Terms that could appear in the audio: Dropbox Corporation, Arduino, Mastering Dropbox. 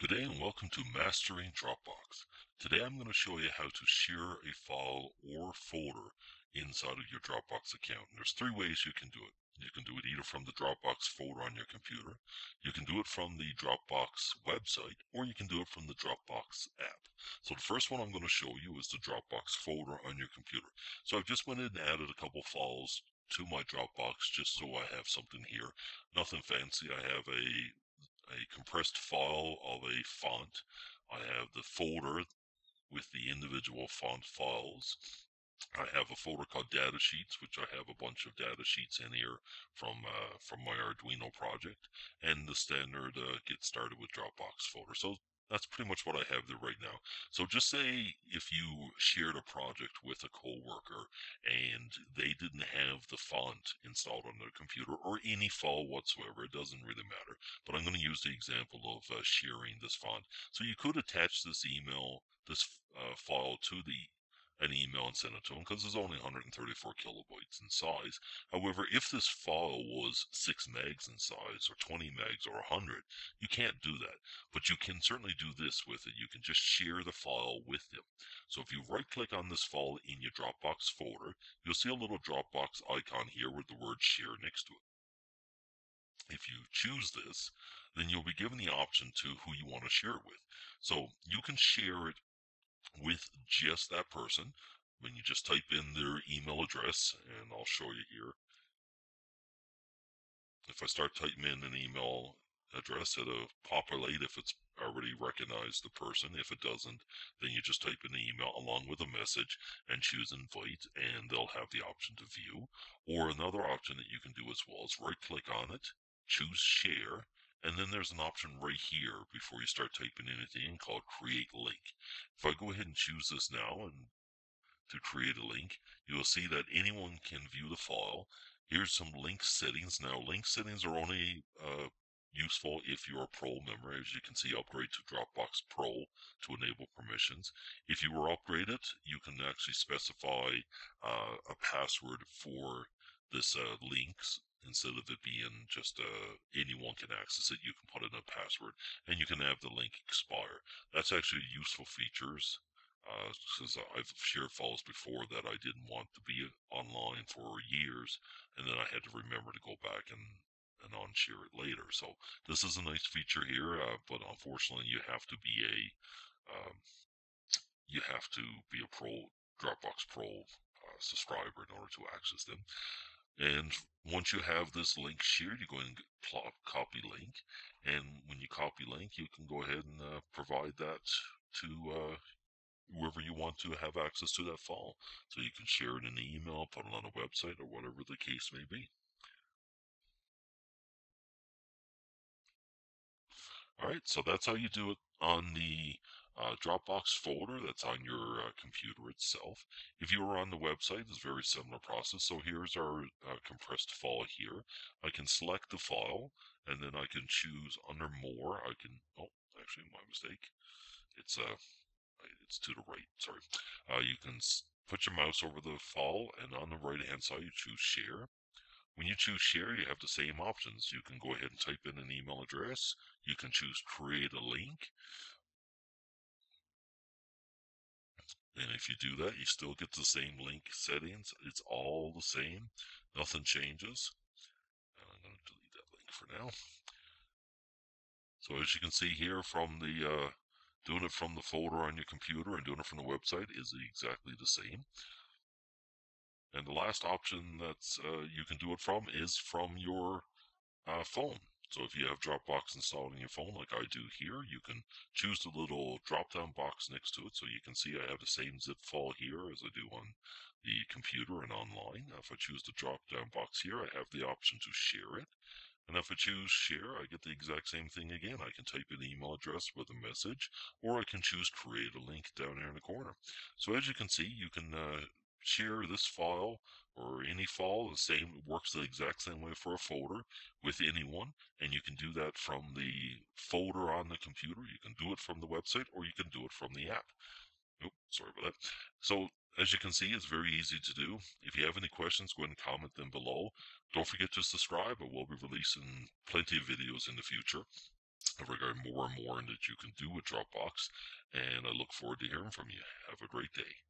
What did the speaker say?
Good day and welcome to Mastering Dropbox. Today I'm going to show you how to share a file or folder inside of your Dropbox account. And there's three ways you can do it. You can do it either from the Dropbox folder on your computer, you can do it from the Dropbox website, or you can do it from the Dropbox app. So the first one I'm going to show you is the Dropbox folder on your computer. So I've just went in and added a couple files to my Dropbox just so I have something here. Nothing fancy. I have a compressed file of a font. I have the folder with the individual font files. I have a folder called data sheets, which I have a bunch of data sheets in here from my Arduino project, and the standard get started with Dropbox folder. So that's pretty much what I have there right now. So just say if you shared a project with a coworker and they didn't have the font installed on their computer or any file whatsoever, it doesn't really matter. But I'm going to use the example of sharing this font. So you could attach this file to an email and send it to them because it's only 134 kilobytes in size. However, if this file was 6 megs in size or 20 megs or 100, you can't do that. But you can certainly do this with it. You can just share the file with them. So if you right-click on this file in your Dropbox folder, you'll see a little Dropbox icon here with the word share next to it. If you choose this, then you'll be given the option to who you want to share it with. So you can share it with just that person. When you just type in their email address, and I'll show you here. If I start typing in an email address, it'll populate if it's already recognized the person. If it doesn't, then you just type in the email along with a message and choose invite, and they'll have the option to view. Or another option that you can do as well is right click on it, choose share, and then there's an option right here before you start typing anything called create link. If I go ahead and choose this now and to create a link, you'll see that anyone can view the file. Here's some link settings. Now link settings are only useful if you're a pro member. As you can see, upgrade to Dropbox Pro to enable permissions. If you were upgraded, you can actually specify a password for this links. Instead of it being just anyone can access it, you can put in a password, and you can have the link expire. That's actually useful features, because I've shared files before that I didn't want to be online for years, and then I had to remember to go back and unshare it later. So this is a nice feature here, but unfortunately you have to be a pro Dropbox Pro subscriber in order to access them. And once you have this link shared, you go ahead and copy link. And when you copy link, you can go ahead and provide that to whoever you want to have access to that file. So you can share it in an email, put it on a website, or whatever the case may be. All right, so that's how you do it on the Dropbox folder that's on your computer itself. If you were on the website, it's a very similar process. So here's our compressed file here. I can select the file, and then I can choose under more. I can, oh, actually, my mistake. It's to the right, sorry. You can put your mouse over the file, and on the right-hand side, you choose share. When you choose share, you have the same options. You can go ahead and type in an email address. You can choose create a link. And if you do that, you still get the same link settings. It's all the same. Nothing changes. And I'm going to delete that link for now. So as you can see here, from the doing it from the folder on your computer and doing it from the website is exactly the same. And the last option that's you can do it from is from your phone. So if you have Dropbox installed on your phone like I do here, you can choose the little drop-down box next to it. So you can see I have the same zip file here as I do on the computer and online. Now if I choose the drop-down box here, I have the option to share it. And if I choose share, I get the exact same thing again. I can type an email address with a message, or I can choose create a link down here in the corner. So as you can see, you can share this file or any file. The same works the exact same way for a folder with anyone, and you can do that from the folder on the computer. You can do it from the website, or you can do it from the app. Oh, sorry about that. So as you can see, it's very easy to do. If you have any questions, go ahead and comment them below. Don't forget to subscribe. I will be releasing plenty of videos in the future. Ever go more and more that you can do with Dropbox, and I look forward to hearing from you. Have a great day.